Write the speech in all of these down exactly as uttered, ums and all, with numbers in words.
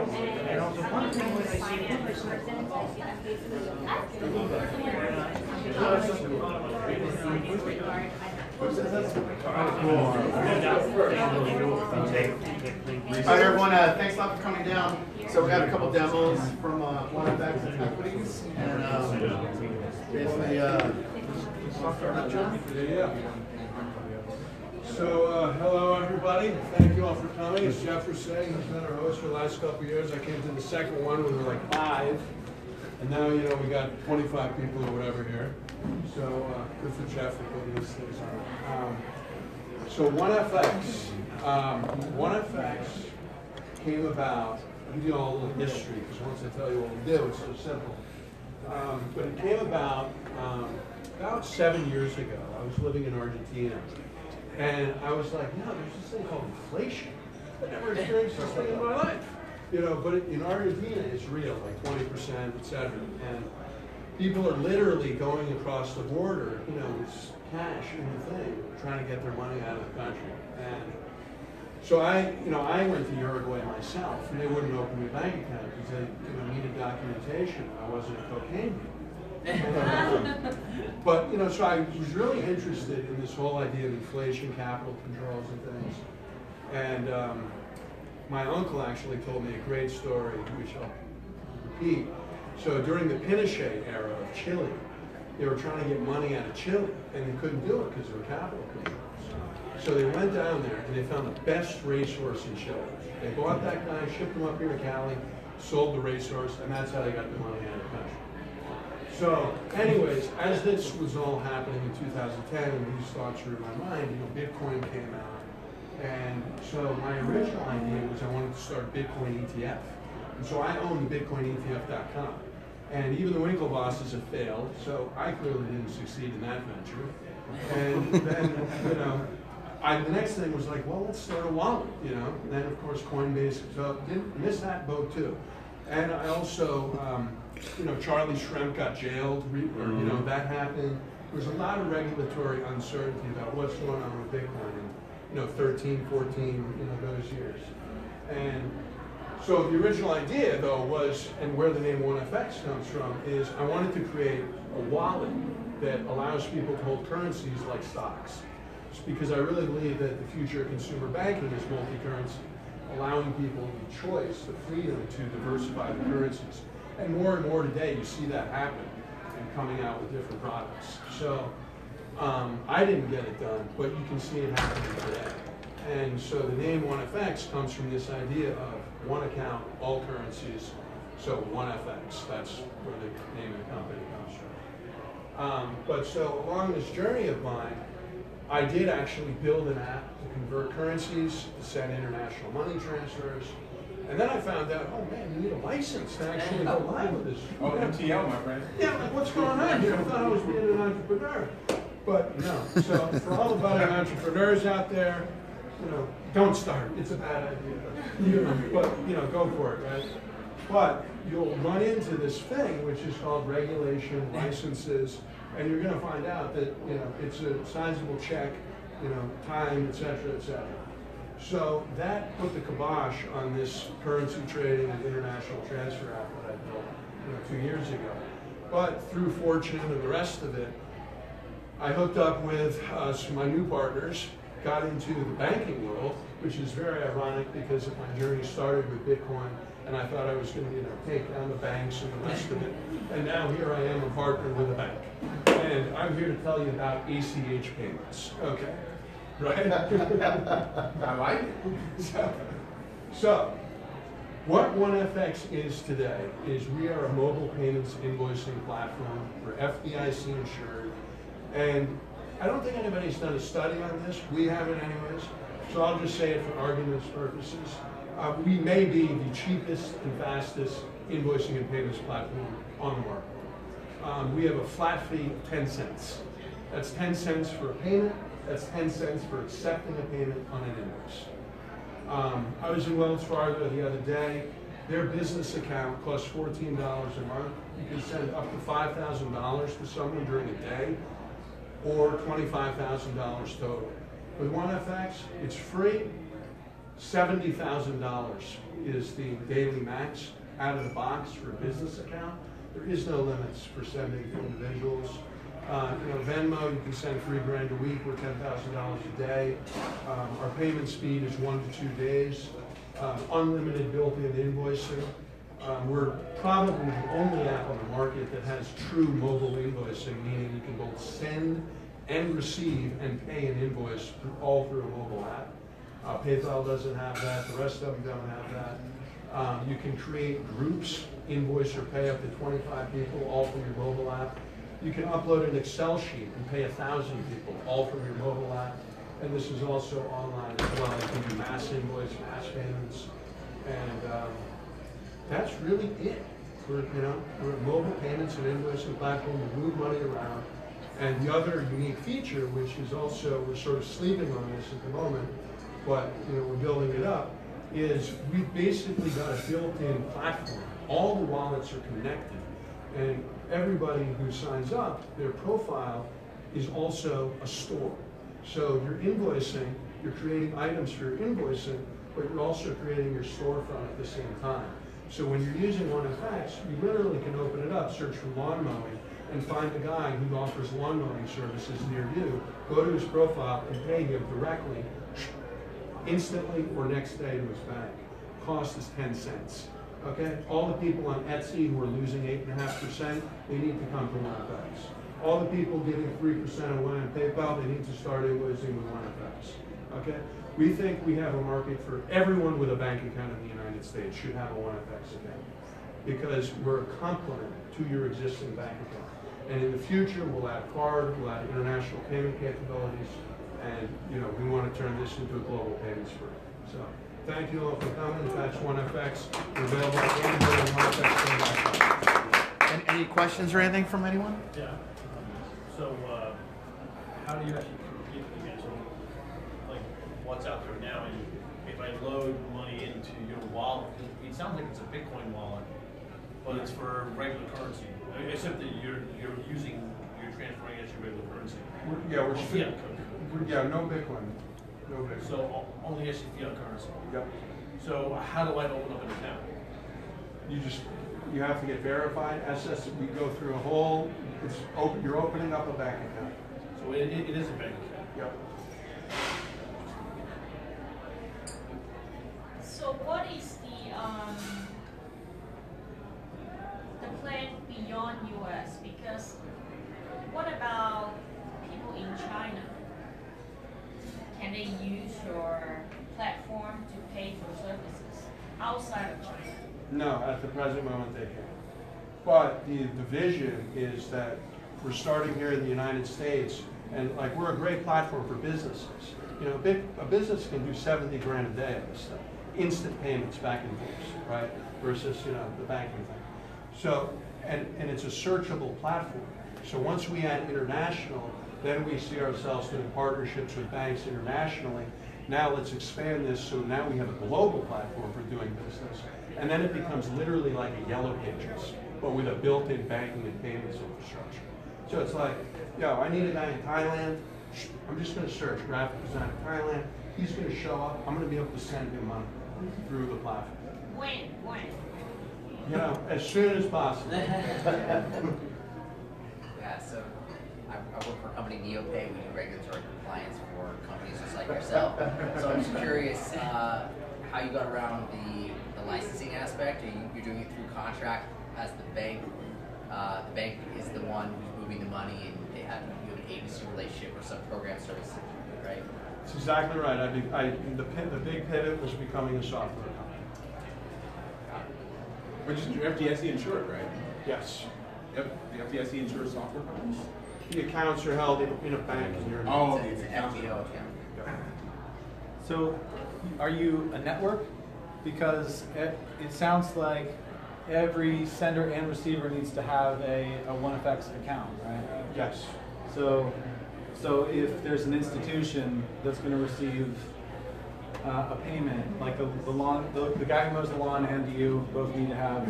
And also one thing when I see it. All right, everyone, uh, thanks a lot for coming down. So we got a couple demos from uh, one F X and Equities, and um, basically uh, So, uh, hello everybody. Thank you all for coming. As Jeff was saying, I've been our host for the last couple of years. I came to the second one when we were like five. And now, you know, we got twenty-five people or whatever here. So, uh, good for Jeff for putting these things on. Um, so, one F X. Um, one F X came about, I'll give you all a little history, because once I tell you what we do, it's so simple. Um, but it came about um, about seven years ago. I was living in Argentina. And I was like, no, there's this thing called inflation. I never experienced this thing in my life. You know, but in Argentina, it's real, like twenty percent, et cetera. And people are literally going across the border, you know, with cash in the thing, trying to get their money out of the country. And so I, you know, I went to Uruguay myself, and they wouldn't open me a bank account because they, you know, needed documentation. I wasn't a cocaine dealer. um, but, you know, so I was really interested in this whole idea of inflation, capital controls and things. And um, my uncle actually told me a great story, which I'll repeat. So during the Pinochet era of Chile, they were trying to get money out of Chile, and they couldn't do it because there were capital controls. So they went down there, and they found the best racehorse in Chile. They bought that guy, shipped him up here to Cali, sold the racehorse, and that's how they got the money out of the country. So, anyways, as this was all happening in two thousand ten, and these thoughts were in my mind, you know, Bitcoin came out. And so my original idea was I wanted to start Bitcoin E T F. And so I owned Bitcoin E T F dot com. And even the Winklevosses have failed, so I clearly didn't succeed in that venture. And then, you know, I, the next thing was like, well, let's start a wallet, you know. And then, of course, Coinbase, so didn't miss that boat, too. And I also, um, you know, Charlie Shrem got jailed, or, you know, that happened. There's a lot of regulatory uncertainty about what's going on with Bitcoin in, you know, thirteen, fourteen, you know, those years. And so the original idea, though, was, and where the name one F X comes from, is I wanted to create a wallet that allows people to hold currencies like stocks. It's because I really believe that the future of consumer banking is multi-currency, allowing people the choice, the freedom to diversify the currencies. And more and more today, you see that happen and coming out with different products. So um, I didn't get it done, but you can see it happening today. And so the name one F X comes from this idea of one account, all currencies. So one F X, that's where the name of the company comes from. Um, but so along this journey of mine, I did actually build an app to convert currencies, to send international money transfers. And then I found out, oh man, you need a license to actually go live with this. Oh, M T L, my friend. Yeah, like what's going on here? I thought I was being an entrepreneur. But no. So for all the budding entrepreneurs out there, you know, don't start. It's a bad idea. You, but, you know, go for it, right? But you'll run into this thing, which is called regulation, licenses, and you're going to find out that, you know, it's a sizable check, you know, time, et cetera, et cetera. So that put the kibosh on this currency trading and international transfer app that I built, you know, two years ago. But through fortune and the rest of it, I hooked up with uh, some of my new partners, got into the banking world, which is very ironic because my journey started with Bitcoin, and I thought I was going to, you know, take down the banks and the rest of it. And now here I am, a partner with a bank, and I'm here to tell you about A C H payments. Okay. Right? I like it. So, so, what one F X is today is we are a mobile payments invoicing platform. We're F D I C insured. And I don't think anybody's done a study on this. We haven't anyways. So I'll just say it for argument's purposes. Uh, we may be the cheapest and fastest invoicing and payments platform on the market. Um, we have a flat fee of ten cents. That's ten cents for a payment. That's ten cents for accepting a payment on an invoice. Um, I was in Wells Fargo the other day. Their business account costs fourteen dollars a month. You can send up to five thousand dollars to someone during the day, or twenty-five thousand dollars total. With one F X, it's free. seventy thousand dollars is the daily max out of the box for a business account. There is no limits for sending to individuals. Uh, you know, Venmo, you can send three grand a week or ten thousand dollars a day. Um, our payment speed is one to two days. Um, unlimited built-in invoicing. Um, we're probably the only app on the market that has true mobile invoicing, meaning you can both send and receive and pay an invoice all through a mobile app. Uh, PayPal doesn't have that. The rest of them don't have that. Um, you can create groups, invoice or pay up to twenty-five people, all from your mobile app. You can upload an Excel sheet and pay one thousand people, all from your mobile app. And this is also online as well. You can do mass invoice, mass payments. And um, that's really it. We're, you know, we're mobile payments and invoicing platform. We move money around. And the other unique feature, which is also, we're sort of sleeping on this at the moment, but you know, we're building it up, is we've basically got a built-in platform. All the wallets are connected. And everybody who signs up, their profile is also a store. So you're invoicing, you're creating items for your invoicing, but you're also creating your storefront at the same time. So when you're using one F X, you literally can open it up, search for lawn mowing, and find a guy who offers lawn mowing services near you, go to his profile and pay him directly, instantly or next day to his bank. Cost is ten cents. Okay? All the people on Etsy who are losing eight point five percent, they need to come to one F X. All the people giving three percent away on PayPal, they need to start invoicing with one F X. Okay? We think we have a market for everyone with a bank account in the United States should have a one F X account because we're a complement to your existing bank account. And in the future, we'll add card, we'll add international payment capabilities, and you know, we want to turn this into a global payments firm. So thank you all for coming. That's one F X. We're available at anybody on one F X. Any, any questions or anything from anyone? Yeah. Um, so uh, how do you actually compete against like what's out there now? And if I load money into your wallet, it sounds like it's a Bitcoin wallet, but it's for regular currency. I mean, except that you're you're using you're transferring as your regular currency. We're, yeah, we're still. Yeah. Yeah, no Bitcoin. No Bitcoin. So only actually fiat currency. Yep. So how do I open up an account? You just you have to get verified. S S we go through a whole. It's open. You're opening up a bank account. So it, it, it is a bank account. Yep. So what is the um the plan beyond U S? Because what about people in China? Can they use your platform to pay for services outside of China? No, at the present moment they can't. But the, the vision is that we're starting here in the United States, and like we're a great platform for businesses. You know, a, big, a business can do seventy grand a day of this stuff, instant payments back and forth, right? Versus you know the banking thing. So, and and it's a searchable platform. So once we add international, then we see ourselves doing partnerships with banks internationally. Now let's expand this so now we have a global platform for doing business. And then it becomes literally like a Yellow Pages, but with a built-in banking and payments infrastructure. So it's like, yo, I need a guy in Thailand. I'm just gonna search graphic design in Thailand. He's gonna show up. I'm gonna be able to send him money through the platform. When, when? You know, as soon as possible. Yeah, so. I work for a company, NeoPay. We do regulatory compliance for companies just like yourself. So I'm just curious uh, how you got around the, the licensing aspect. Are you, you're doing it through contract as the bank. Uh, the bank is the one who's moving the money, and they have you have an agency relationship or some program service, right? That's exactly right. I, be, I the the big pivot was becoming a software company. Which is your F D I C insured, right? Yes. Yep. The F D I C insured software companies. The accounts are held in a bank. And you're oh, it's an F B O account. So, are you a network? Because it, it sounds like every sender and receiver needs to have a, a one F X account, right? Yes. So, so if there's an institution that's going to receive uh, a payment, like the the lawn, the, the guy who mows the lawn and you both need to have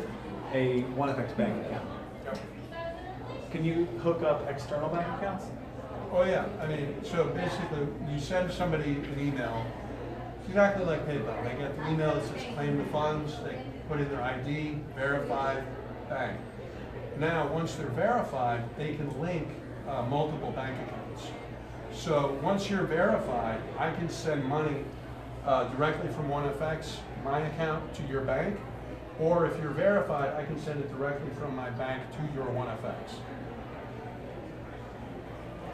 a one F X bank account. Can you hook up external bank accounts? Oh yeah, I mean, so basically you send somebody an email It's exactly like PayPal. They get the email that says claim the funds, they put in their I D, verify, bang. Now, once they're verified, they can link uh, multiple bank accounts. So once you're verified, I can send money uh, directly from one F X, my account, to your bank. Or if you're verified, I can send it directly from my bank to your one F X.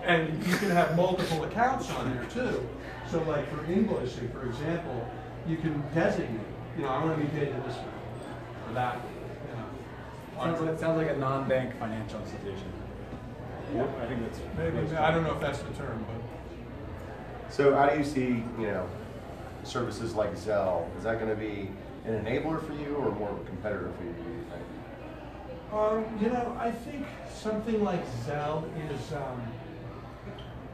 And you can have multiple accounts on there too. So like for invoicing, for example, you can designate, you know, I want to be paid to this one or that one. You know. Sounds like, sounds like a non-bank financial institution. Yeah, I think that's maybe. I don't know if that's the term, but. So how do you see, you know, services like Zelle? Is that going to be an enabler for you or more of a competitor for you, do you think? Um, you know, I think something like Zelle is, um,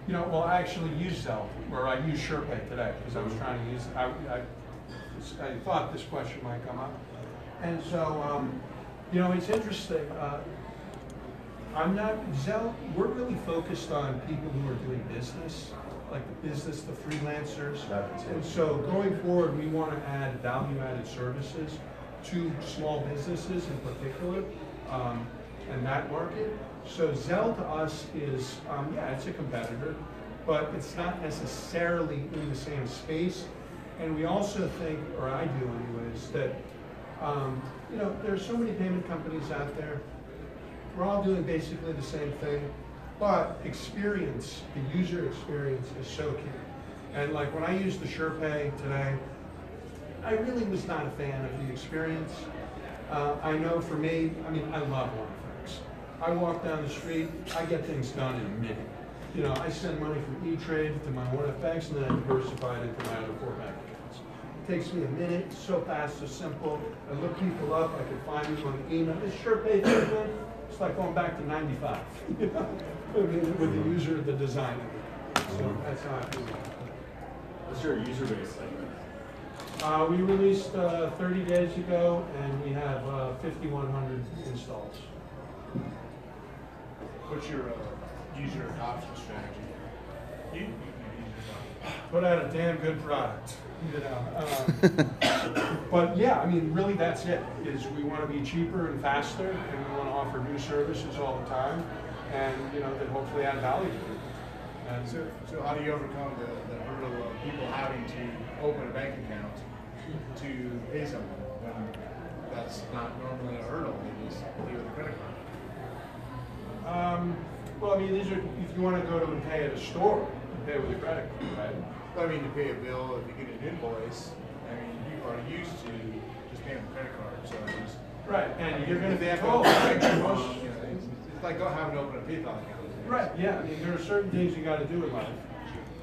you know, well, I actually use Zelle, or I use Sherpay today because I was trying to use, I, I, I thought this question might come up. And so, um, you know, it's interesting. Uh, I'm not, Zelle, we're really focused on people who are doing business, like the business, the freelancers. And so going forward, we want to add value-added services to small businesses in particular, um, and that market. So Zelle to us is, um, yeah, it's a competitor, but it's not necessarily in the same space. And we also think, or I do anyways, that, um, you know, there's so many payment companies out there. We're all doing basically the same thing, but experience, the user experience is so key. And like when I used the Sherpay today, I really was not a fan of the experience. Uh, I know for me, I mean, I love one F X. I walk down the street, I get things done in a minute. You know, I send money from E-Trade to my one F X and then I diversify it into my other four bank accounts. It takes me a minute, so fast, so simple. I look people up, I can find them on the email. Is Sherpay different? It's like going back to ninety-five, you know, with the user, the designer. So that's how I feel. What's your user base like? Uh, we released uh, thirty days ago, and we have uh, fifty-one hundred installs. What's your uh, user adoption strategy? You put out a damn good product, you know. Um, but yeah, I mean, really, that's it. Is we want to be cheaper and faster, and we want to offer new services all the time, and you know that hopefully add value to it. And so, so how do you overcome the, the hurdle of people having to open a bank account to pay someone when that's not normally a hurdle? They just leave with a credit card. Um, well, I mean, these are if you want to go to and pay at a store. Pay with a credit card, right? I mean, to pay a bill, if you get an invoice, I mean, you are used to just paying with a credit card. So it's, right, and I mean, you're going to be able to pay most. It's like having to open a PayPal account. Right, yeah. I mean, there are certain things you got to do in life.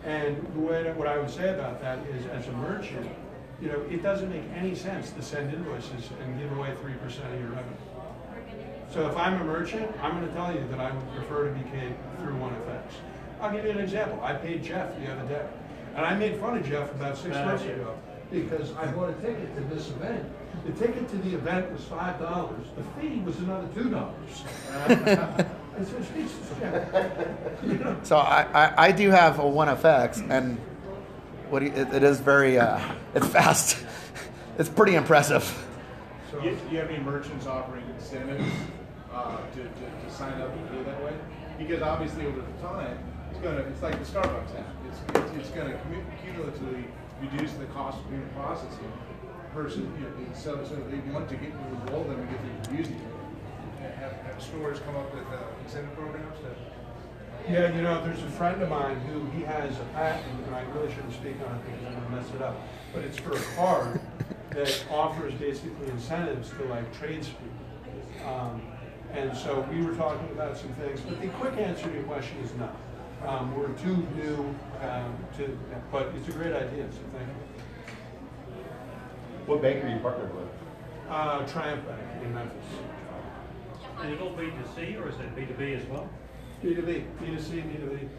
And the way, what I would say about that is, as a merchant, you know, it doesn't make any sense to send invoices and give away three percent of your revenue. So if I'm a merchant, I'm going to tell you that I would prefer to be paid through one F X. I'll give you an example. I paid Jeff the other day, and I made fun of Jeff about six Bad months idea. ago because I bought a ticket to this event. The ticket to the event was five dollars. The fee was another two dollars. I said, Jesus, Jeff. You know? So I, I, I do have a one F X, and what do you, it, it is very uh, it's fast. It's pretty impressive. So do you, do you have any merchants offering incentives uh, to, to to sign up and do it that way? Because obviously over the time. Gonna, it's like the Starbucks app. It's, it's, it's going to cumulatively reduce the cost of payment processing. Person, you know, so, so they want to get to enroll them and get them using it. Have, have stores come up with uh, incentive programs. That, yeah, you know, there's a friend of mine who he has a patent, and I really shouldn't speak on it because I'm going to mess it up. But it's for a card that offers basically incentives to like tradespeople. Um, and so we were talking about some things, but the quick answer to your question is no. Um, we're too new um, to, but it's a great idea, so thank you. What bank are you partnered with? Uh, Triumph Bank in Memphis. Is it all B two C or is it B two B as well? B two B, B two C, B two B.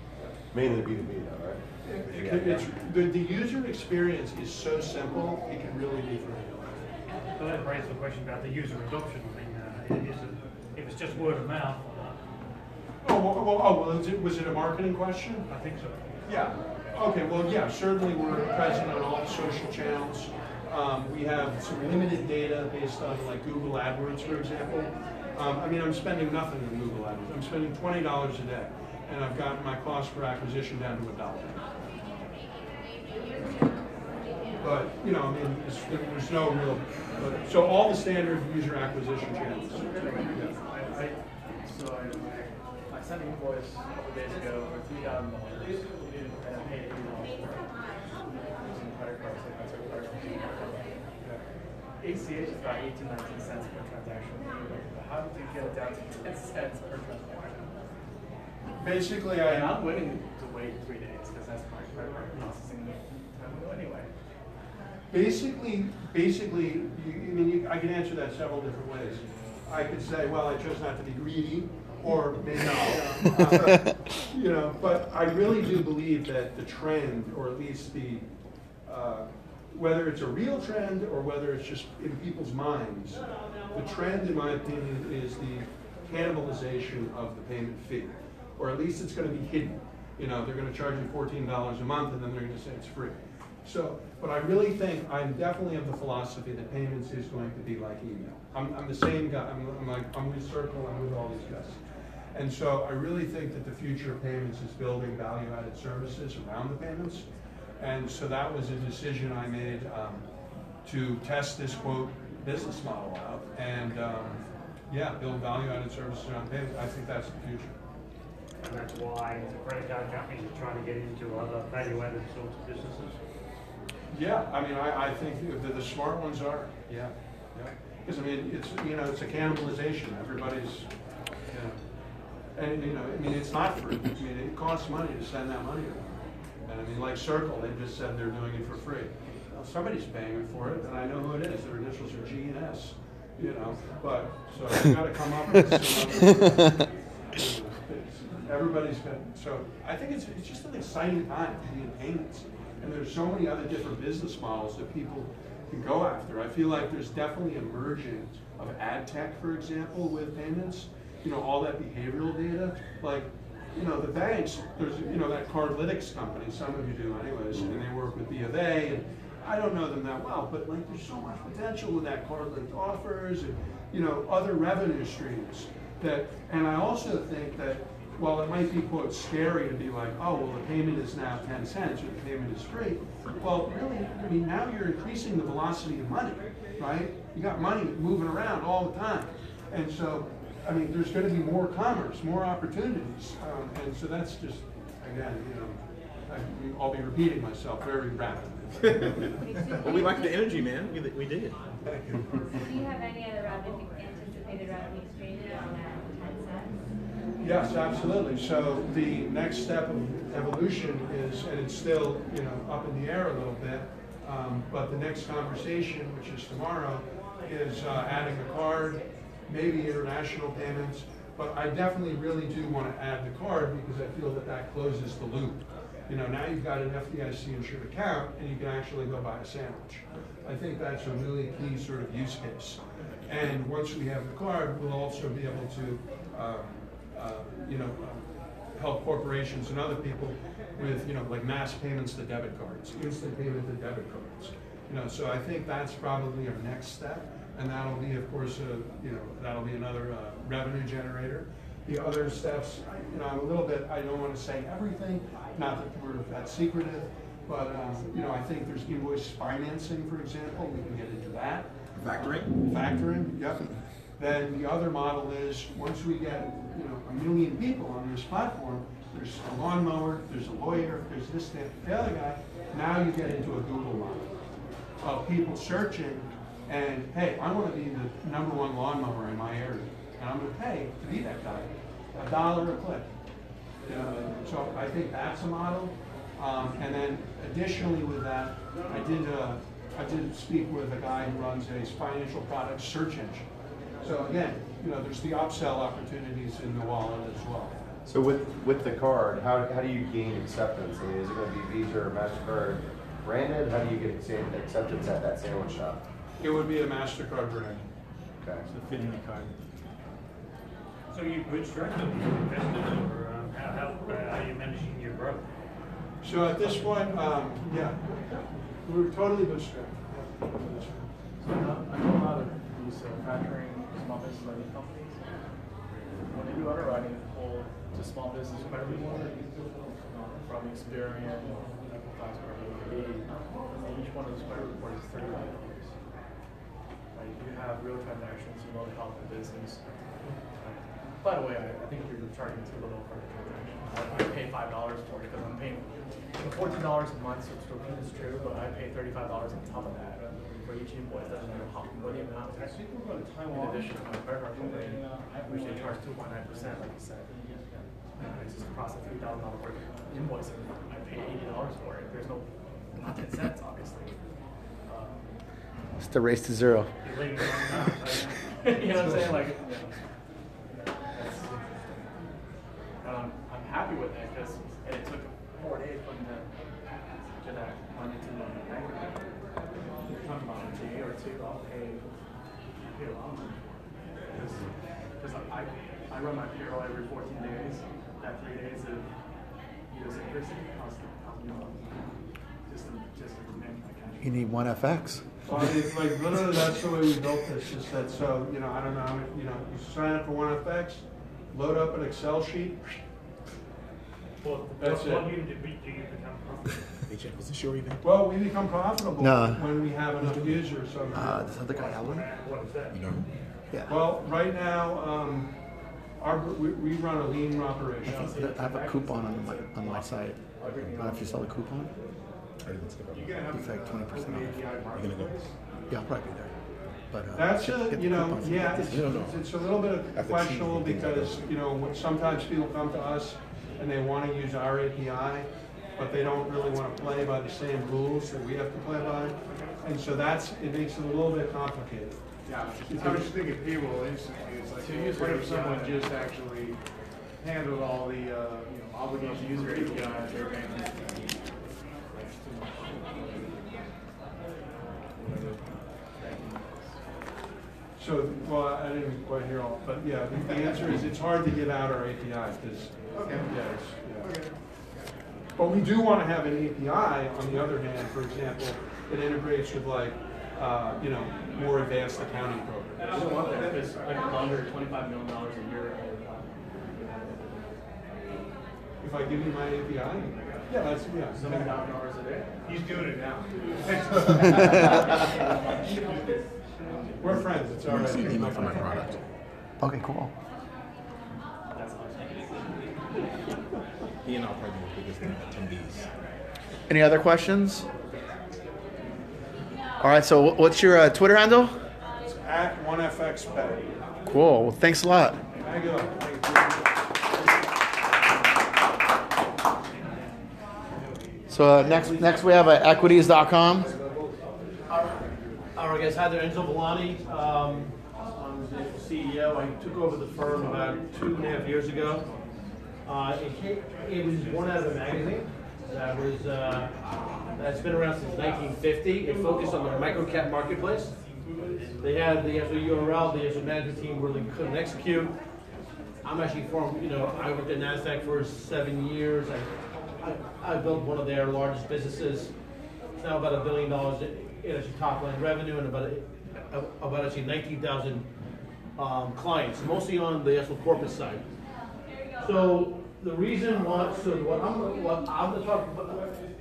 Mainly B two B though, right? It, it, it's, the, the user experience is so simple, it can really be great. So that raises the question about the user adoption. I mean, uh, is it, if it's just word of mouth, Oh well, oh, well, was it, was it a marketing question? I think so. Yeah. Okay, well, yeah, certainly we're present on all the social channels. Um, we have some limited data based on like Google AdWords, for example. Um, I mean, I'm spending nothing on Google AdWords. I'm spending twenty dollars a day, and I've gotten my cost per acquisition down to a dollar. But, you know, I mean, it's, there's no real, but, so all the standard user acquisition channels. Yeah. So I, I sent an invoice a couple of days ago for three thousand dollars, and I paid eighty dollars for it. A C H is about eighteen, nineteen cents per transaction. How did you get it down to ten cents per transaction? Basically, I, I'm not willing to wait three days because that's my credit card processing time anyway. Basically, basically, you, I mean, you, I can answer that several different ways. I could say, well, I chose not to be greedy, or maybe not, uh, you know. But I really do believe that the trend, or at least the, uh, whether it's a real trend or whether it's just in people's minds, the trend, in my opinion, is the cannibalization of the payment fee, or at least it's going to be hidden. You know, they're going to charge you fourteen dollars a month, and then they're going to say it's free. So, but I really think, I'm definitely of the philosophy that payments is going to be like email. I'm, I'm the same guy, I'm, I'm like, I'm with Circle, I'm with all these guys. And so I really think that the future of payments is building value-added services around the payments. And so that was a decision I made um, to test this, quote, business model out and, um, yeah, build value-added services around payments. I think that's the future. And that's why the credit card companies are trying to get into other value-added sorts of businesses. Yeah, I mean, I, I think the, the smart ones are, yeah, yeah. Because, I mean, it's, you know, it's a cannibalization. Everybody's, you know, and, you know, I mean, it's not free. I mean, it costs money to send that money around. And, I mean, like Circle, they just said they're doing it for free. Well, somebody's paying for it, and I know who it is. Their initials are G and S, you know. But, so you've got to come up with some everybody's been, so I think it's, it's just an exciting time to be in payments. And there's so many other different business models that people can go after. I feel like there's definitely a merging of ad tech, for example, with payments. You know, all that behavioral data. Like, you know, the banks, there's, you know, that Cardlytics company, some of you do anyways, and they work with B of A, and I don't know them that well, but like there's so much potential with that Cardlytics offers and, you know, other revenue streams. That, and I also think that, while it might be, quote, scary to be like, oh, well, the payment is now ten cents or the payment is free, well, really, I mean, now you're increasing the velocity of money, right? You got money moving around all the time. And so, I mean, there's going to be more commerce, more opportunities. Um, and so that's just, again, you know, I, I'll be repeating myself very rapidly. Well, we like the energy, man. We, we did. Thank you. Do you have any other revenue, anticipated revenue streams on that ten cents? Yes, absolutely. So the next step of evolution is, and it's still, you know, up in the air a little bit, um, but the next conversation, which is tomorrow, is uh, adding a card, maybe international payments, but I definitely really do want to add the card because I feel that that closes the loop. You know, now you've got an F D I C-insured account and you can actually go buy a sandwich. I think that's a really key sort of use case. And once we have the card, we'll also be able to um, Uh, you know, uh, help corporations and other people with, you know, like mass payments to debit cards, instant payment to debit cards. You know, so I think that's probably our next step, and that'll be, of course, a, you know, that'll be another uh, revenue generator. The other steps, you know, I'm a little bit, I don't want to say everything, not that we're that secretive, but, um, you know, I think there's invoice financing, for example, we can get into that. Factoring? Factoring, yep. Then the other model is, once we get, you know, a million people on this platform, there's a lawnmower, there's a lawyer, there's this, that, the other guy, now you get into a Google model of people searching and, hey, I want to be the number one lawnmower in my area, and I'm going to pay to be that guy, a dollar a click. You know, so I think that's a model. Um, and then additionally with that, I did, uh, I did speak with a guy who runs a financial product search engine. So again, you know, there's the upsell opportunities in the wallet as well. So with with the card, how how do you gain acceptance? I mean, is it going to be Visa or MasterCard branded? How do you get acceptance at that sandwich shop? It would be a MasterCard brand. Okay. It's a fitting card. So you bootstrapped them, invested, or um, how how uh, are you managing your growth? So at this one, um, yeah, we were totally bootstrapped. Yeah. So I know a lot of these uh, factoring small business lending companies. When they do underwriting, they pull to small business credit from Experian and Equities, wherever it may be. Each one of those credit reports is thirty million dollars. Right? You have real transactions, you won't help the business. By the way, I, I think you're charging too little for the transaction. I, I pay five dollars for it because I'm paying fourteen dollars a month subscription is true, but I pay thirty-five dollars on top of that for each invoice. Doesn't matter how many amounts. In addition, my credit card company, which they charge two point nine percent, like you said, I just process three thousand dollars worth of invoice and I pay eighty dollars for it. There's no not ten cents, obviously. Um, it's the race to zero. You're waiting for one amount, like, you know what I'm saying? Like. You know, Um, I'm happy with it because it took four days from the to that money to the bank. You're talking about a day or two. I'll pay pay a lot of money because I I run my payroll every fourteen days. That three days of idiosyncrasy costs me just to just to manage my cash. You need one F X. Well, I mean, like literally, that's the way we built this. Just that so you know I don't know how many, you know you sign up for one F X. Load up an Excel sheet. Well, that's what year did we, do you become profitable? Is this your event? Well, we become profitable no. when we have enough users. So uh, does other guy have one? What is that? No. Yeah. Well, right now, um, our we, we run a lean operation. I have a coupon on my on my site. I don't know if you sell the coupon. It's like twenty percent off. You're gonna go? Yeah, I'll probably be there. But, uh, that's a, you know, yeah, it's, it's, it's a little bit questionable because, you know, sometimes people come to us and they want to use our A P I, but they don't really want to play by the same rules that we have to play by. And so that's, it makes it a little bit complicated. Yeah, I was just thinking payroll instantly. It's like, so what if someone just actually handled all the, uh, you know, obligation user A P Is, their bank account? So, well, I didn't quite hear all, but yeah, the, the answer is it's hard to get out our A P I because, okay. yeah, it's, yeah. Okay. But we do want to have an A P I, on the other hand, for example, that integrates with like, uh, you know, more advanced accounting programs. I don't want that because I can launder twenty-five million dollars a year. If I give you my A P I, yeah, that's, yeah. seven thousand dollars a day. He's doing it now. We're friends. It's all right. Email for my product. Okay, cool. He and I are probably the biggest attendees. Any other questions? All right. So, what's your uh, Twitter handle? It's at one F X Pay. Cool. Well, thanks a lot. There you go. So uh, next, next we have uh, equities dot com. All right, guys. Hi there, Enzo Villani. Um, I'm the C E O. I took over the firm about two and a half years ago. Uh, it, came, it was born out of a magazine that was uh, that's been around since nineteen fifty. It focused on the microcap marketplace. They had the actual U R L. The actual management team really couldn't execute. I'm actually formed. You know, I worked at NASDAQ for seven years. I I, I built one of their largest businesses. It's now about a billion dollars. It actually top line revenue and about about actually nineteen thousand um, clients, mostly on the actual corporate side. So the reason why, so what I'm what I'm going to talk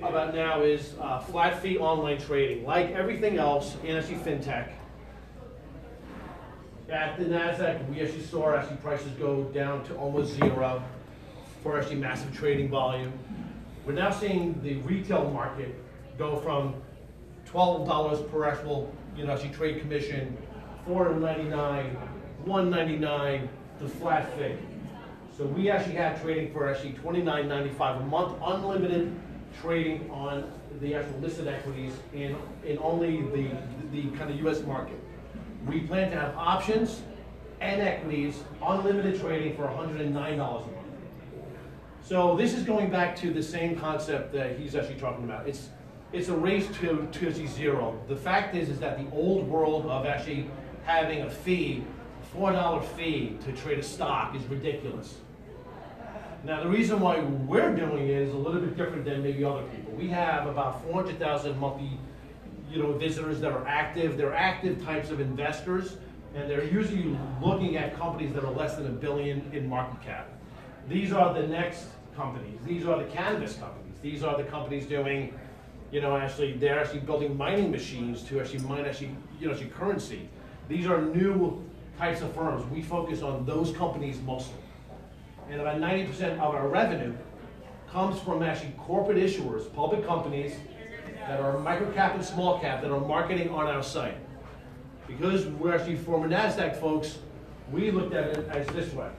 about now is uh, flat fee online trading, like everything else, and actually fintech. At the NASDAQ, we actually saw actually prices go down to almost zero for actually massive trading volume. We're now seeing the retail market go from twelve dollars per actual, you know, actually trade commission, four ninety-nine, one ninety-nine, the flat fee. So we actually have trading for actually twenty-nine ninety-five a month, unlimited trading on the actual listed equities in in only the the kind of U S market. We plan to have options and equities, unlimited trading for one hundred nine dollars a month. So this is going back to the same concept that he's actually talking about. It's It's a race to, to zero. The fact is, is that the old world of actually having a fee, a four dollar fee to trade a stock is ridiculous. Now, the reason why we're doing it is a little bit different than maybe other people. We have about four hundred thousand monthly, you know, visitors that are active. They're active types of investors, and they're usually looking at companies that are less than a billion in market cap. These are the next companies. These are the cannabis companies. These are the companies doing, you know, actually, they're actually building mining machines to actually mine actually, you know, actually currency. These are new types of firms. We focus on those companies mostly. And about ninety percent of our revenue comes from actually corporate issuers, public companies that are micro cap and small cap that are marketing on our site. Because we're actually former NASDAQ folks, we looked at it as this way.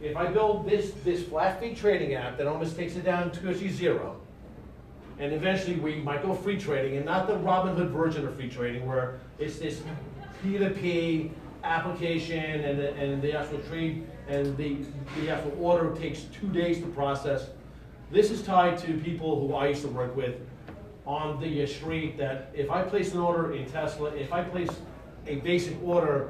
If I build this, this flat fee trading app that almost takes it down to actually zero, and eventually we might go free trading, and not the Robinhood version of free trading where it's this P two P application and the, and the actual trade and the, the actual order takes two days to process. This is tied to people who I used to work with on the street that if I place an order in Tesla, if I place a basic order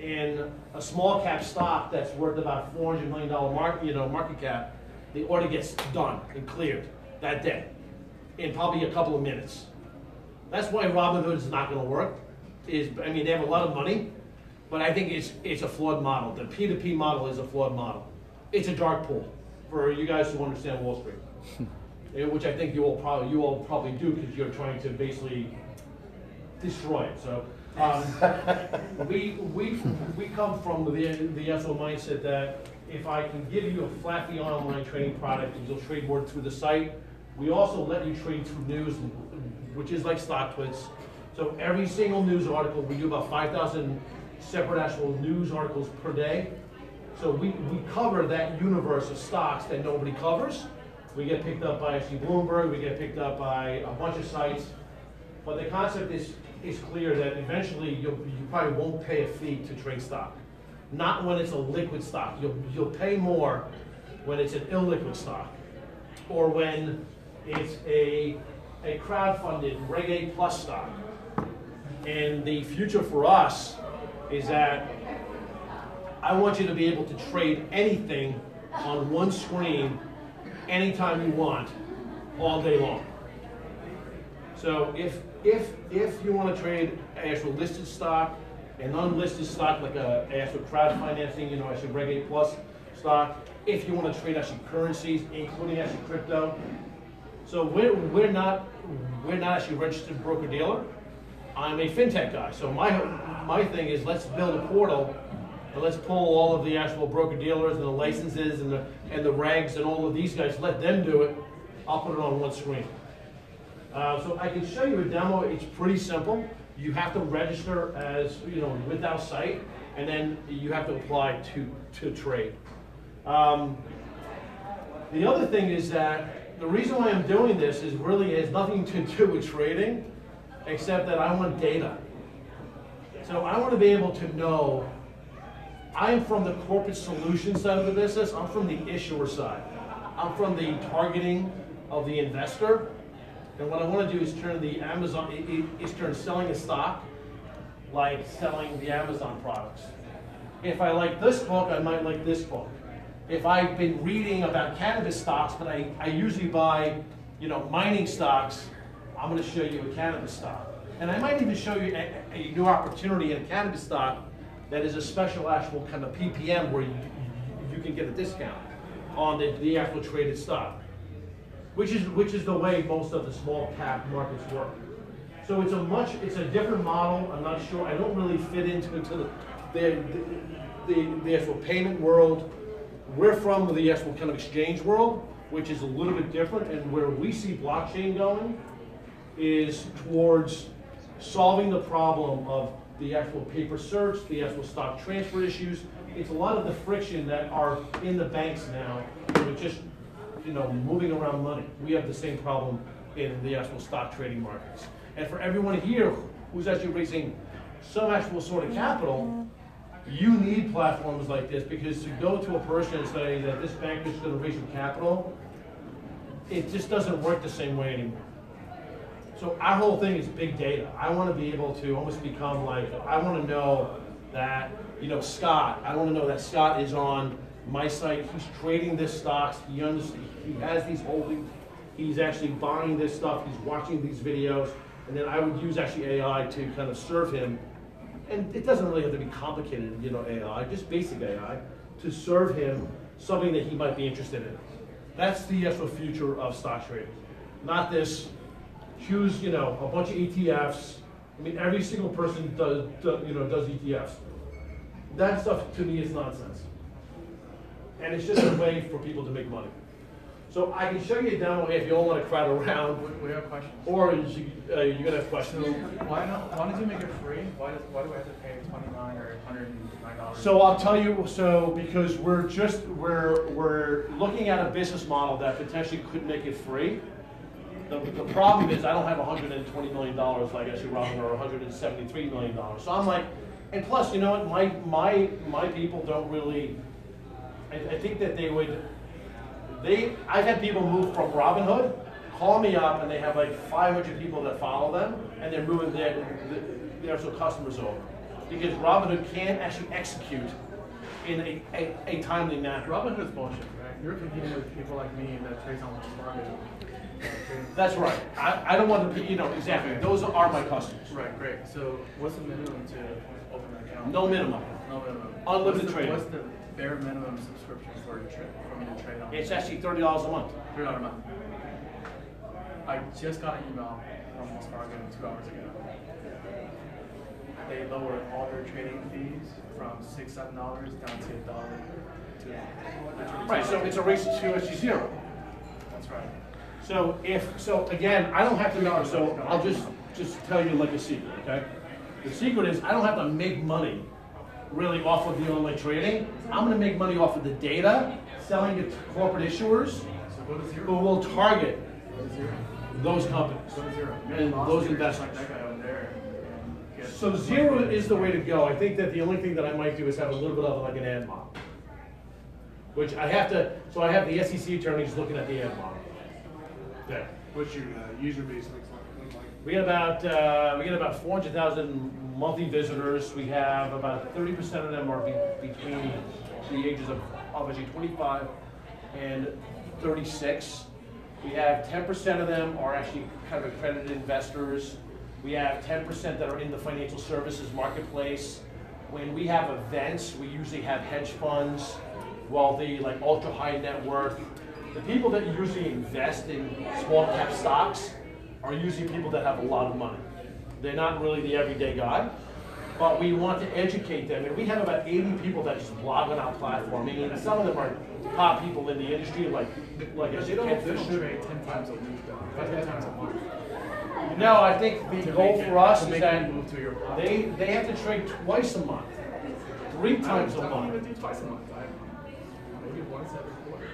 in a small cap stock that's worth about four hundred million dollars market, you know, market cap, the order gets done and cleared that day in probably a couple of minutes. That's why Robinhood is not going to work. Is I mean, they have a lot of money, but I think it's, it's a flawed model. The P two P model is a flawed model. It's a dark pool for you guys who understand Wall Street, which I think you all probably, you all probably do because you're trying to basically destroy it. So. Um, we, we, we come from the, the actual mindset that if I can give you a flat fee online trading product, you'll trade more through the site. We also let you trade through news, which is like Stock Twits. So every single news article, we do about five thousand separate actual news articles per day. So we, we cover that universe of stocks that nobody covers. We get picked up by actually Bloomberg, we get picked up by a bunch of sites. But the concept is, it's clear that eventually you'll, you probably won't pay a fee to trade stock. Not when it's a liquid stock. You'll, you'll pay more when it's an illiquid stock or when it's a, a crowdfunded Reg A plus stock. And the future for us is that I want you to be able to trade anything on one screen anytime you want all day long. So if If, if you want to trade actual listed stock and unlisted stock, like a actual crowd financing, you know, actual Reg A plus stock, if you want to trade actually currencies, including actually crypto. So we're, we're not we're not actually registered broker dealer. I'm a fintech guy. So my my thing is let's build a portal and let's pull all of the actual broker dealers and the licenses and the and the regs and all of these guys, let them do it. I'll put it on one screen. Uh, so I can show you a demo. It's pretty simple. You have to register as, you know, with our site, and then you have to apply to, to trade. Um, the other thing is that the reason why I'm doing this is really has nothing to do with trading, except that I want data. So I want to be able to know, I'm from the corporate solution side of the business. I'm from the issuer side. I'm from the targeting of the investor. And what I want to do is turn the Amazon, is turn selling a stock like selling the Amazon products. If I like this book, I might like this book. If I've been reading about cannabis stocks, but I, I usually buy, you know, mining stocks, I'm going to show you a cannabis stock. And I might even show you a, a new opportunity in a cannabis stock that is a special actual kind of P P M where you, you can get a discount on the, the actual traded stock. Which is which is the way most of the small cap markets work. So it's a much it's a different model. I'm not sure. I don't really fit into into the the the, the actual payment world. We're from the actual kind of exchange world, which is a little bit different. And where we see blockchain going is towards solving the problem of the actual paper search, the actual stock transfer issues. It's a lot of the friction that are in the banks now. Which just you know, moving around money. We have the same problem in the actual stock trading markets. And for everyone here who's actually raising some actual sort of capital, you need platforms like this because to go to a person and say that this bank is going to raise your capital, it just doesn't work the same way anymore. So our whole thing is big data. I want to be able to almost become like, I want to know that, you know, Scott, I want to know that Scott is on my site, he's trading this stocks, he understands, he has these holdings, he's actually buying this stuff, he's watching these videos, and then I would use actually A I to kind of serve him, and it doesn't really have to be complicated, you know, A I, just basic A I, to serve him something that he might be interested in. That's the actual future of stock trading. Not this, choose, you know, a bunch of E T Fs. I mean, every single person does, does, you know, does E T Fs. That stuff, to me, is nonsense. And it's just a way for people to make money. So I can show you a demo if you all want to crowd around. We have questions. Or you, uh, you're going to have questions. So why, not, why don't you make it free? Why, does, why do I have to pay twenty-nine or one hundred nine dollars? So I'll tell you, so because we're just, we're, we're looking at a business model that potentially could make it free. The, the problem is I don't have one hundred twenty million dollars like I should, Robin, or one hundred seventy-three million dollars. So I'm like, and plus, you know what, my, my, my people don't really, I, I think that they would, they, I've had people move from Robinhood, call me up, and they have like five hundred people that follow them, and they're moving their, their, their customers over. Because Robinhood can't actually execute in a, a, a timely manner. Robinhood's bullshit, right? You're competing with people like me that trades on Wells Fargo. That's right. I, I don't want to be, you know, exactly. Those are my customers. Right, great. So what's the minimum to open an account? No minimum. No minimum. Unlimited trading. What's the bare minimum subscription for you to trade on? It's actually thirty dollars a month. thirty dollars a month. I just got an email from Wells Fargo two hours ago. They lowered all their trading fees from six dollars, seven dollars down to a dollar. Right, so it's a race to actually zero. That's right. So if, so again, I don't have to know, so I'll just, just tell you like a secret, okay? The secret is I don't have to make money really off of the online trading. I'm gonna make money off of the data, selling it to corporate issuers who will target those companies and those investments. So zero is the way to go. I think that the only thing that I might do is have a little bit of like an ad model, which I have to, so I have the S E C attorneys looking at the ad model. Yeah. What's your uh, user base looks like? like? We get about uh, we get about four hundred thousand monthly visitors. We have about thirty percent of them are be between the ages of obviously twenty-five and thirty-six. We have ten percent of them are actually kind of accredited investors. We have ten percent that are in the financial services marketplace. When we have events, we usually have hedge funds, wealthy, like ultra high net worth. The people that usually invest in small cap stocks are usually people that have a lot of money. They're not really the everyday guy, but we want to educate them. And we have about eighty people that just blog on our platform. Meaning some of them are top people in the industry, like like they don't trade ten times a week, ten times a month. No, I think the goal for us is that they they have to trade twice a month, three times a month. I don't even do twice a month. Maybe once every quarter.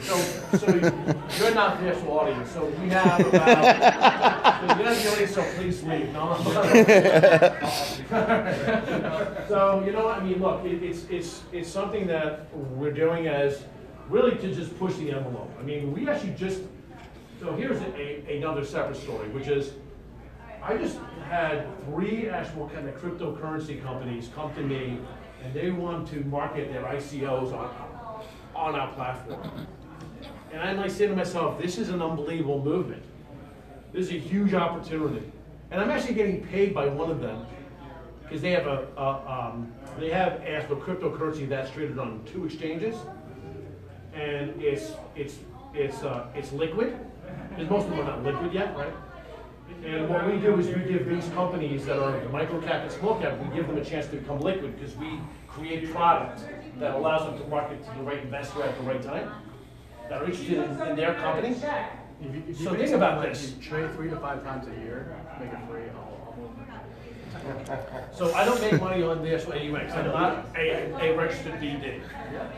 So, so you're not the actual audience. So we have about. So you're not the audience, so please leave. No. So you know what I mean. Look, it, it's it's it's something that we're doing as really to just push the envelope. I mean, we actually just. So here's a, a, another separate story, which is, I just had three actual kind of cryptocurrency companies come to me, and they want to market their I C Os on. on our platform. And I might say to myself, this is an unbelievable movement. This is a huge opportunity. And I'm actually getting paid by one of them because they have a, a um, they have asked for cryptocurrency that's traded on two exchanges. And it's, it's, it's, uh, it's liquid. Because most of them are not liquid yet, right? And what we do is we give these companies that are micro cap and small cap, we give them a chance to become liquid because we create product that allows them to market to the right investor at the right time, that are interested in, in their company. If you, if you so think about like this. You trade three to five times a year, make it free. So I don't make money on the actual A U X. I'm not a, a registered D D.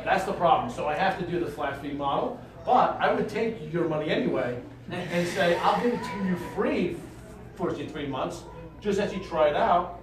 That's the problem. So I have to do the flat fee model, but I would take your money anyway and say, I'll give it to you free for three months, just as you try it out.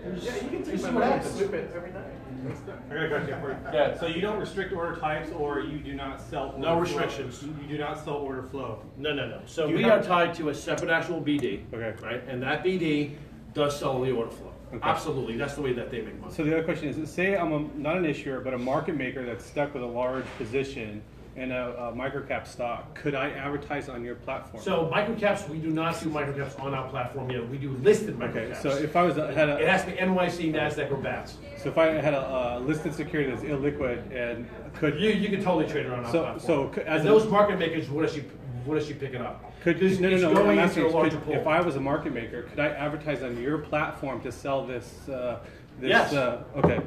Yeah, you can take my money and flip it every night. I got a question for you. Yeah. So you don't restrict order types, or you do not sell order No restrictions. Flow. You do not sell order flow. No, no, no. So we are tied to a separate actual B D. Okay. Right? And that B D does sell the order flow. Okay. Absolutely, that's the way that they make money. So the other question is, say I'm a, not an issuer, but a market maker that's stuck with a large position in a, a microcap stock, could I advertise on your platform? So microcaps, we do not do microcaps on our platform yet. We do listed microcaps. Okay, so if I was a, had a, it has to be N Y C, NASDAQ, or B A T S. So if I had a, a listed security that's illiquid and could you you could totally trade it on our so, platform. So could, as and those a, market makers, what does you what does you pick it up? Could it's, no no no. Going I'm into a larger could, pool. If I was a market maker, could I advertise on your platform to sell this? Uh, this yes. Uh, okay.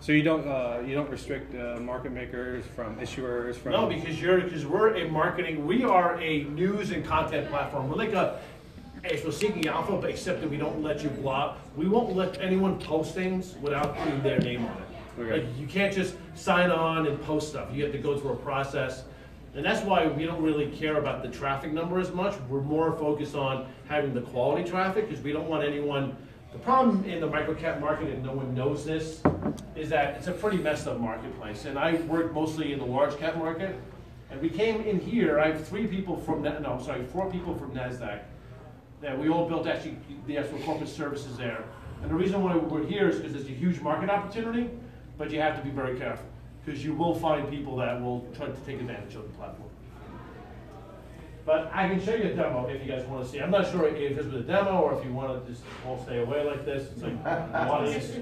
So you don't uh, you don't restrict uh, market makers from issuers from no because you're because we're a marketing we are a news and content platform. We're like a so Seeking Alpha, but except that we don't let you blog. We won't let anyone post things without putting their name on it. Okay. Like, you can't just sign on and post stuff. You have to go through a process, and that's why we don't really care about the traffic number as much. We're more focused on having the quality traffic because we don't want anyone. The problem in the microcap market, and no one knows this, is that it's a pretty messed up marketplace. And I work mostly in the large cap market. And we came in here, I have three people from, no, I'm sorry, four people from NASDAQ. That we all built actually the actual corporate services there. And the reason why we're here is because it's a huge market opportunity, but you have to be very careful. Because you will find people that will try to take advantage of the platform. But I can show you a demo if you guys want to see. I'm not sure if this was a demo or if you want to just all stay away like this. It's like, what is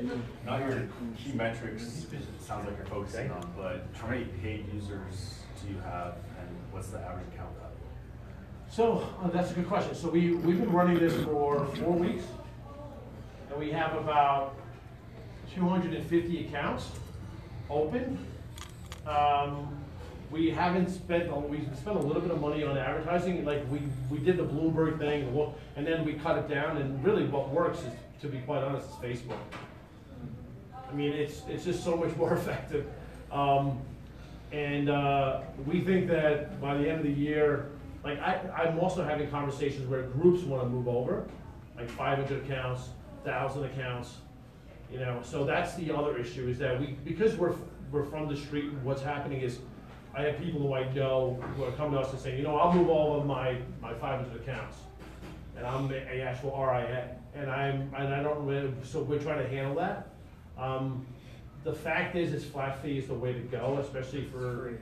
not your key metrics? It sounds like you're focusing on, but how many paid users do you have, and what's the average account value? So uh, that's a good question. So we we've been running this for four weeks, and we have about two hundred fifty accounts open. Um, We haven't spent, we spent a little bit of money on advertising. Like we, we did the Bloomberg thing, and then we cut it down. And really what works, is, to be quite honest, is Facebook. I mean, it's, it's just so much more effective. Um, and uh, we think that by the end of the year, like I, I'm also having conversations where groups want to move over, like five hundred accounts, one thousand accounts, you know. So that's the other issue, is that we, because we're, we're from the street, what's happening is, I have people who I know who are coming to us and saying, you know, I'll move all of my, my five hundred accounts, and I'm a actual R I A, and I'm and I don't really, so we're trying to handle that. Um, the fact is, is flat fee is the way to go, especially for,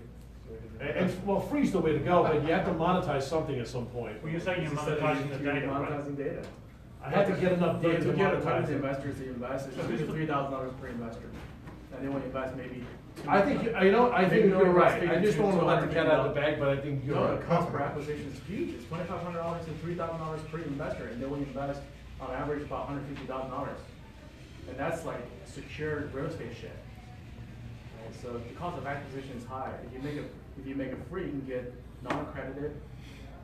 and, and well, free is the way to go, but you have to monetize something at some point. Well, you're saying you're monetizing the data, monetizing data. I have to get enough data to monetize the investors to invest. It's usually three thousand dollars per investor. And they want to invest maybe. I think you, you know. I think you're, you're right. I just don't want to let the cat out of the bag, but I think you're no, right. The cost per acquisition is huge. It's twenty-five hundred dollars and three thousand dollars per investor, and they will invest on average about one hundred fifty thousand dollars, and that's like secured real estate shit. Right? So the cost of acquisition is high. If you make it, if you make it free, you can get non-accredited,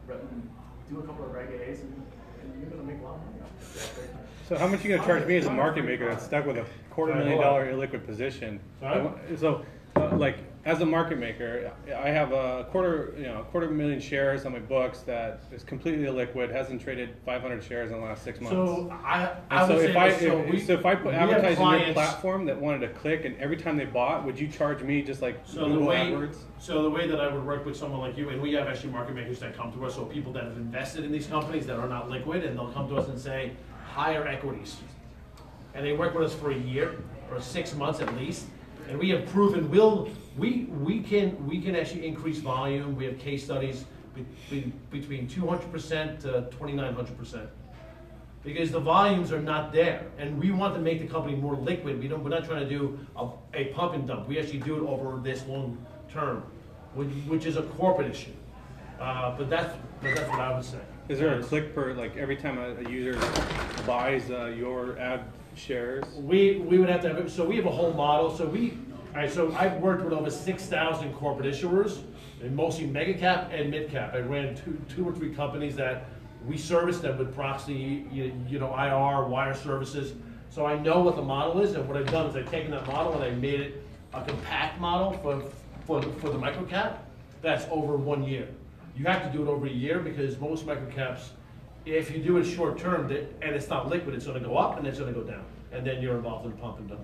do a couple of Reg A's, and, and you're gonna make a lot of money off of that. So how much are you gonna charge me as a market maker that's stuck with a quarter million dollar illiquid position? Sorry? So, uh, like as a market maker, I have a quarter, you know, a quarter million shares on my books that is completely illiquid, hasn't traded five hundred shares in the last six months. So I, I so would if say I, if, so, we, so if I put advertising on your platform that wanted to click, and every time they bought, would you charge me just like so Google the way, AdWords? So the way that I would work with someone like you, and we have actually market makers that come to us, so people that have invested in these companies that are not liquid, and they'll come to us and say, higher equities, and they work with us for a year or six months at least, and we have proven we'll, we we can we can actually increase volume. We have case studies between between two hundred percent to twenty-nine hundred percent, because the volumes are not there, and we want to make the company more liquid. We don't, we're not trying to do a, a pump and dump. We actually do it over this long term, which, which is a corporate issue. Uh, but that's but that's what I would say. Is there a click per, like every time a, a user buys uh, your ad shares? We we would have to have, so we have a whole model. So we, all right, so I've worked with over six thousand corporate issuers, and mostly mega cap and mid cap. I ran two two or three companies that we serviced them with proxy, you, you know, I R, wire services. So I know what the model is, and what I've done is I've taken that model and I made it a compact model for, for, for the micro cap that's over one year. You have to do it over a year, because most microcaps, if you do it short term and it's not liquid, it's going to go up and it's going to go down, and then you're involved in a pump and dump.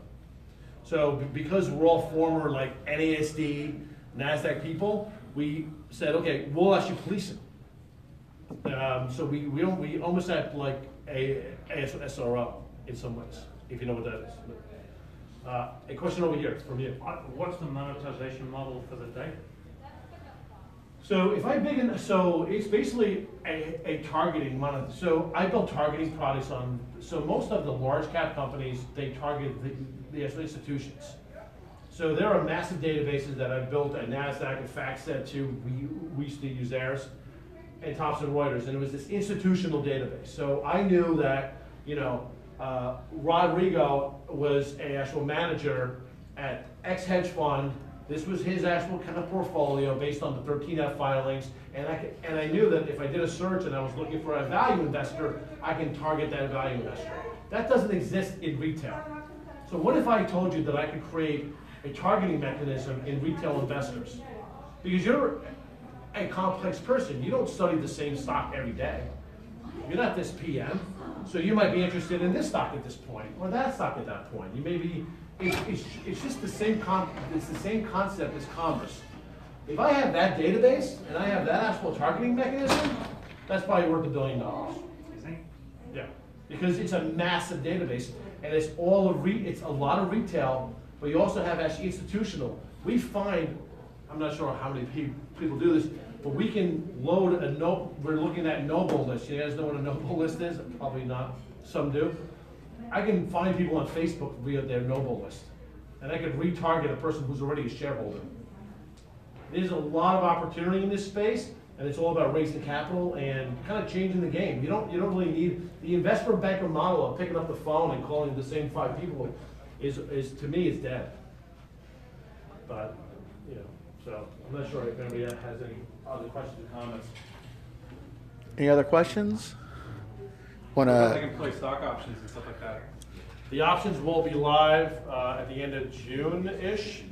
So because we're all former like N A S D, NASDAQ people, we said, okay, we'll actually police it. Um, so we we, don't, we almost act like a S R O in some ways. if you know what that is. But, uh, a question over here from you. What's the monetization model for the data? So if I begin, so it's basically a, a targeting monet. So I built targeting products on. So most of the large cap companies, they target the, the institutions. So there are massive databases that I've built at NASDAQ and FactSet too. We, we used to use theirs, and Thomson Reuters, and it was this institutional database. So I knew that, you know, uh, Rodrigo was an actual manager at X hedge fund. This was his actual kind of portfolio based on the thirteen F filings, and I could, and I knew that if I did a search and I was looking for a value investor, I can target that value investor. That doesn't exist in retail. So what if I told you that I could create a targeting mechanism in retail investors? Because you're a complex person. You don't study the same stock every day. You're not this P M, so you might be interested in this stock at this point or that stock at that point. You may be. It's, it's, it's just the same con it's the same concept as commerce. If I have that database and I have that actual targeting mechanism, that's probably worth a billion dollars. You think? Yeah, because it's a massive database and it's all of re it's a lot of retail, but you also have actually institutional. We find, I'm not sure how many pe people do this, but we can load a no. We're looking at Noble list. You guys know what a Noble list is? Probably not. Some do. I can find people on Facebook via their Noble list, and I can retarget a person who's already a shareholder. There's a lot of opportunity in this space, and it's all about raising capital and kind of changing the game. You don't, you don't really need the investment banker model of picking up the phone and calling the same five people. Is, is to me is dead. But you know, so I'm not sure if anybody has any other questions or comments. Any other questions? Wanna... I can play stock options and stuff like that. The options will be live uh, at the end of June-ish.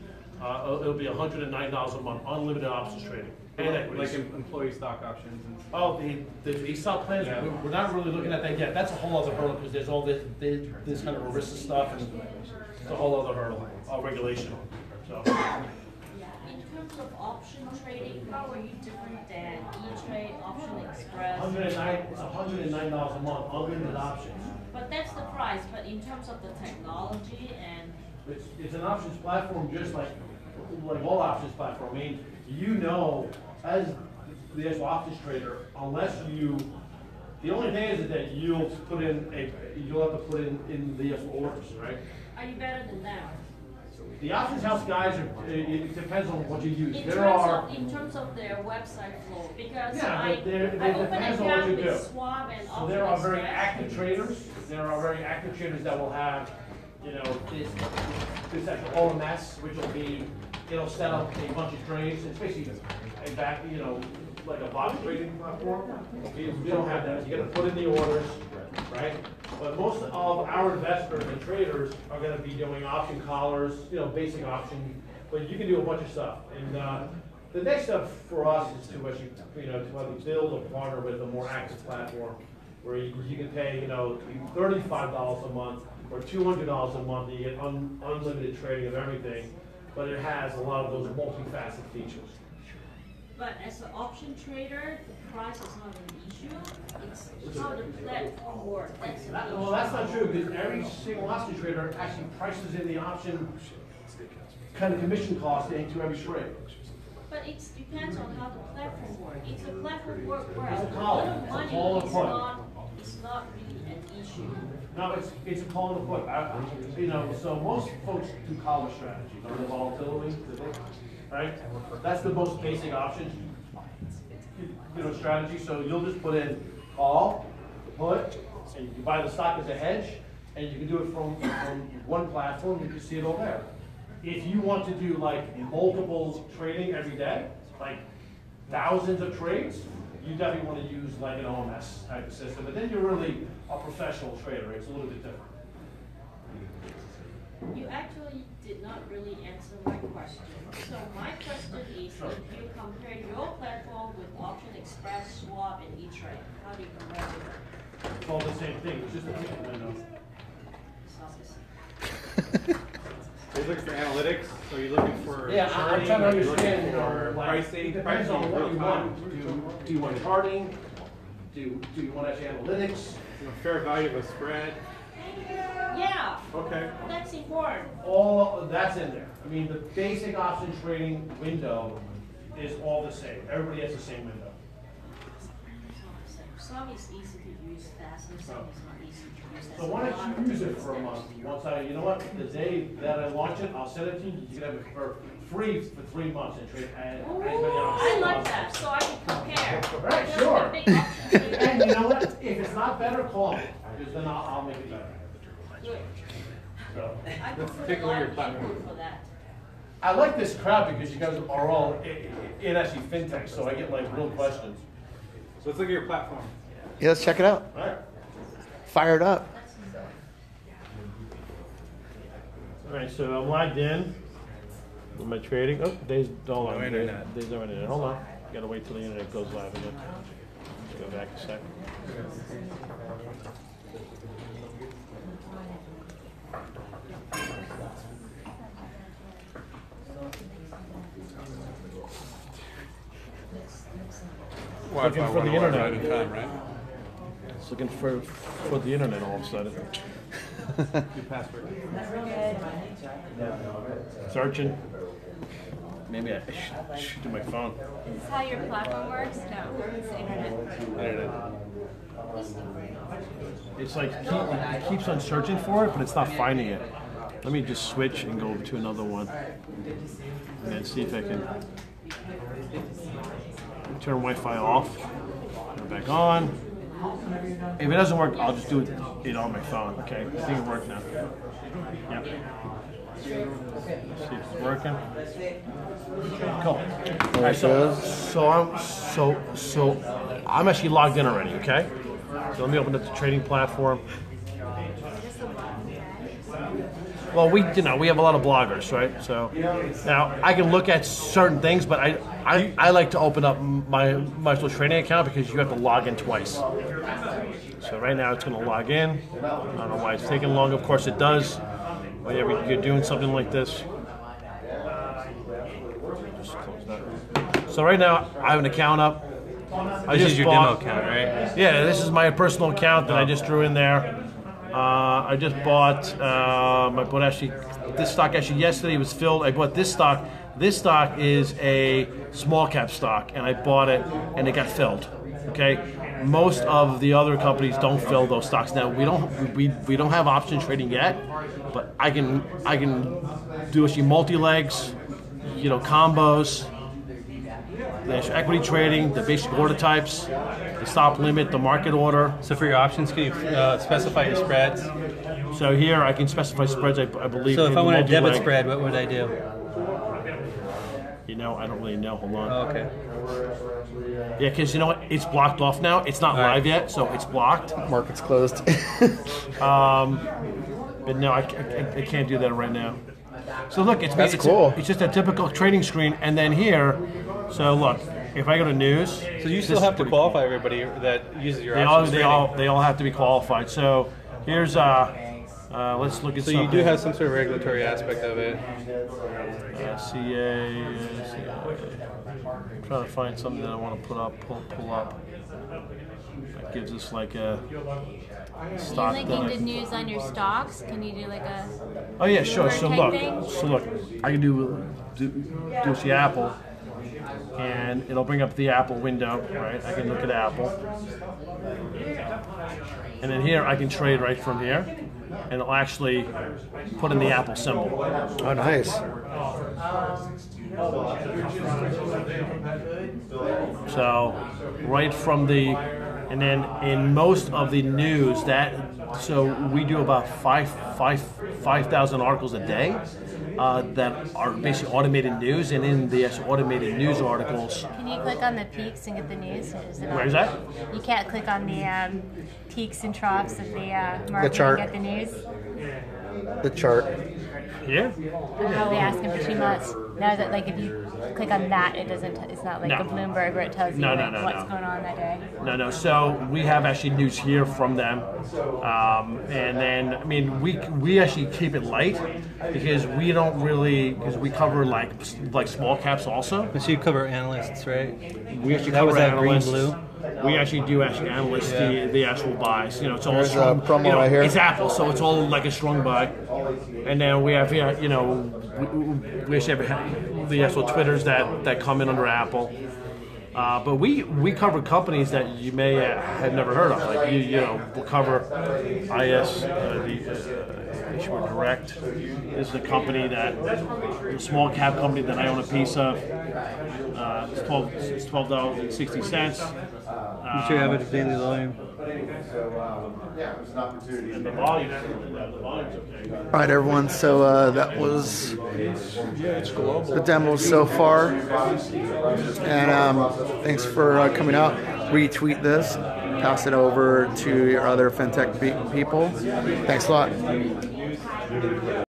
Uh, it'll be one hundred nine dollars a month, unlimited options trading. And equities. Like employee stock options. And oh, the, the ESOP plans, yeah. We're not really looking at that yet. That's a whole other hurdle because there's all this, this kind of ERISA stuff, and it's a whole other hurdle, all regulation. So. In terms of option trading, how are you different than E-Trade, Option Express? It's one hundred nine dollars a month, unlimited options. But that's the price, but in terms of the technology and... It's, it's an options platform just like, like all options platform. I mean, you know, as the actual options trader, unless you... The only thing is that you'll put in a... You'll have to put in, in the actual orders, right? Are you better than that? The options house guys, are, it depends on what you use. In, there terms, are, of, in terms of their website flow, because yeah, I, they're, they're, I open depends a on what you do. Swab and so there are very active traders. There are very active traders that will have, you know, this this actual O M S, which will be, it'll set up a bunch of trades. It's basically a back, you know, like a bot trading platform. You don't have that. You got to put in the orders, right? But most of our investors and traders are going to be doing option collars, you know, basic option. But you can do a bunch of stuff. And uh, the next step for us is to actually, you know, to actually build or partner with a more active platform where you, you can pay, you know, thirty-five dollars a month or two hundred dollars a month, and you get un unlimited trading of everything. But it has a lot of those multifaceted features. But as an option trader, the price is not an issue. It's, it's how the platform works. That's that, well, that's not true because every single option trader actually prices in the option kind of commission cost into every trade. But it depends on how the platform works. If the platform works well, it's a call and apart. It's not really an issue. No, it's it's a call and apart. You know, so most folks do collar strategies on the volatility. Right? That's the most basic option, you know, strategy. So you'll just put in call, put, and you can buy the stock as a hedge, and you can do it from, from one platform. You can see it all there. If you want to do like multiple trading every day, like thousands of trades, you definitely want to use like an O M S type of system. But then you're really a professional trader. It's a little bit different. You actually did not really answer my question. So my question is, sure. If you compare your platform with Option Express, Schwab, and E-Trade, how do you compare them? It's all the same thing. It's just a different window. You're looking for analytics, so you're looking for yeah, charting, I'm trying to understand or like, pricing. It depends pricing on what you want. Do, do you want charting? Do, do you want actually analytics? You know, fair value of a spread. Yeah. Okay. That's important. All that's in there. I mean, the basic option trading window is all the same. Everybody has the same window. Some is easy to use fast, and some is not easy to use. So why don't you use it for a month? Once I, you know what, the day that I launch it, I'll send it to you. You can have it for free for three months and trade. And Ooh, I like that, so I can compare. All right, sure. And you know what? If it's not better, call me, because then I'll, I'll make it better. Good. So I prefer a lot of people for that. I like this crowd because you guys are all in, in actually fintech, so I get like real questions. So let's look at your platform. Yeah, let's check it out. All right. Fire it up. All right, so I'm logged in. Am I trading? Oh, there's dollar. No internet. There's no internet. Hold on. You gotta wait till the internet goes live again. Let's go back a sec. Looking for the internet. Right time, right? It's looking for for the internet all of a sudden. Your password. Searching. Maybe I should, should do my phone. Is this how your platform works? No, it's internet. Internet. It's like keep, it keeps on searching for it, but it's not finding it. Let me just switch and go to another one and see if I can turn Wi-Fi off, turn it back on. If it doesn't work, I'll just do it, it on my phone, okay? I think it worked now. Yep. See if it's working. Cool. All right, so, so, I'm, so, so I'm actually logged in already, okay? So let me open up the trading platform. Well, we you know we have a lot of bloggers, right? So now I can look at certain things, but I I, I like to open up my my social trading account because you have to log in twice. So right now it's going to log in. I don't know why it's taking long. Of course it does. Whenever you're doing something like this. Just close that. So right now I have an account up. I this just is your bought, demo account, right? Yeah, this is my personal account that I just drew in there. Uh, I just bought, um, I bought actually, this stock actually yesterday was filled. I bought this stock. This stock is a small cap stock, and I bought it, and it got filled, okay? Most of the other companies don't fill those stocks. Now, we don't we, we don't have option trading yet, but I can I can do actually multi-legs, you know, combos, the equity trading, the basic order types, the stop limit, the market order. So for your options, can you uh, specify your spreads? So here I can specify spreads, I, I believe. So if I want a debit spread, what would I do? You know, I don't really know. Hold on. Oh, okay. Yeah, because you know what? It's blocked off now. It's not All live right. yet, so it's blocked. Market's closed. um, but no, I, I, I can't do that right now. So look, it's, That's it's, cool. it's just a typical trading screen, and then here, so look, if I go to news, so you still have to qualify everybody that uses your. They all, they all, they all have to be qualified. So here's uh, uh let's look at. So you do have some sort of regulatory aspect of it. Uh, C A. I'm trying to find something that I want to put up, pull, pull up. That gives us like a. Stock Are you linking the news on your stocks? Can you do like a? Oh yeah, sure. So look, thing? so look, I can do do, do the Apple, and it'll bring up the Apple window, right? I can look at Apple, and then here I can trade right from here, and it'll actually put in the Apple symbol. Oh, nice. So right from the. And then in most of the news, that so we do about five, five, five thousand articles a day uh, that are basically automated news. And in the automated news articles, can you click on the peaks and get the news? Is it Where is that? You can't click on the um, peaks and troughs of the uh, market the chart. and get the news. The chart. Yeah. I'll be asking for two months. No, that like if you click on that, it doesn't. T it's not like no. a Bloomberg where it tells you no, no, no, what's no. going on that day. No, no. So we have actually news here from them, um, and then I mean we we actually keep it light because we don't really because we cover like like small caps also. So you cover analysts, right? We actually cover analysts. Green blue. we actually do actually analysts yeah. the, the actual buys. You know, it's all There's strong. A promo you know, right here. It's Apple, so it's all like a strong buy. And then we have, you know, we, we actually have the actual Twitters that, that come in under Apple. Uh, but we, we cover companies that you may uh, have never heard of. Like, you, you know, we'll cover I S, uh, the uh, ISWorth Direct is the company that, a small cap company that I own a piece of. Uh, it's twelve dollars and sixty cents. Um, you should have it at daily volume. And the volume, the volume's okay. All right, everyone, so uh, that was the demo so far. And um, thanks for uh, coming out. Retweet this, pass it over to your other fintech people. Thanks a lot.